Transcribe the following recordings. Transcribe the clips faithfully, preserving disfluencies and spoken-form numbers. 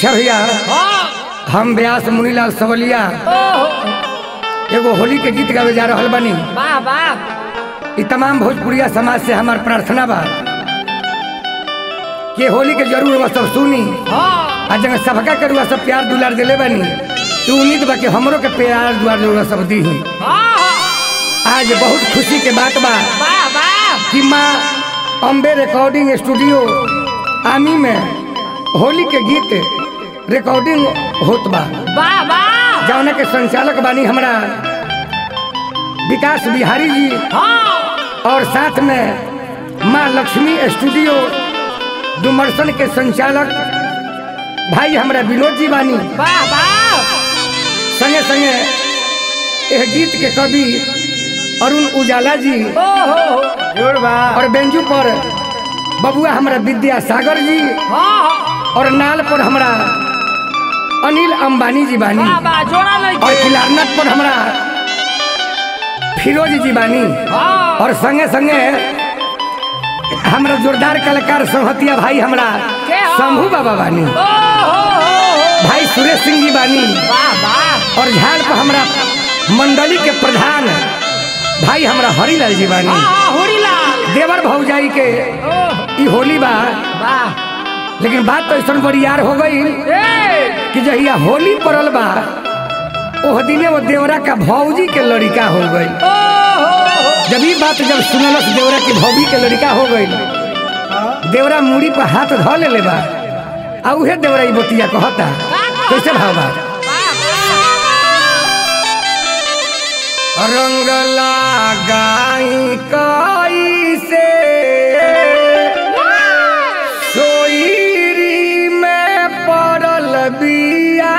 अच्छा भैया हम व्यास मुनीलाल सवलिया एगो होली के गीत गावे जा रहा बानी। इ तमाम भोजपुरिया समाज से हमार प्रार्थना बा कि होली के जरूर वह सब सुनी आ जगह सबका करुआ सब प्यार दुलार दिले बानी। तू उम्मीद बा कि हमरो के प्यार दुलार जरूर सब दी। आज बहुत खुशी के बात बा कि माँ अम्बे रिकॉर्डिंग स्टूडियो आमी में होली के गीत रिकॉर्डिंग होत बा जौना के संचालक बानी हमारा विकाश बिहारी जी और साथ में माँ लक्ष्मी स्टूडियो डुमरसन के संचालक भाई हमारा विनोद जी बानी। संगे संगे यह गीत के कवि अरुण उजाला जी और बेंजू पर बबुआ हमारा विद्यासागर जी और नाल पर हमारा अनिल अंबानी जी बानी और खिलारनट पर हमारा फिरोज जी बानी और संगे संगे हमारा जोरदार कलाकार सोहतिया भाई हमारा शंभू बाबा बानी भाई सुरेश सिंह जी बानी और झाड़ पर हमारा मंडली के प्रधान भाई हमारा हरिलाल जी बानी देवर भौजाई के ई होली बा। लेकिन बात तो ऐसा बड़ी यार हो गई कि जहिया होली पड़ल बा ओह दिने वो देवरा का भौजी के लड़का हो गई। जब ये बात जब सुनलस देवरा की भौजी के लड़का हो गई देवरा मुड़ी पर हाथ धो ले ले बा आ उहे देवरा ई बतिया कहता कैसे भाव बा। रंग लगाई काई से सोईरी में पड़ल बिया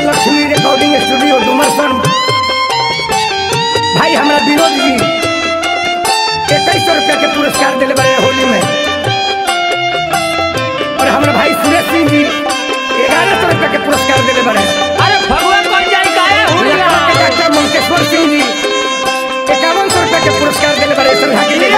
लक्ष्मी रिकॉर्डिंग स्टूडियो डुमरसन। भाई हमारा विनोद जी इक्कीस सौ रुपया के पुरस्कार दिले बड़े होली में, और हमारा भाई सुरेश सिंह जी ग्यारह सौ रुपया के पुरस्कार दिले बड़े। अरे भगवान बन जाए गाया हो गया। डॉक्टर मंकेश्वर सिंह जी इक्यावन सौ रुपया के पुरस्कार दिले बड़े।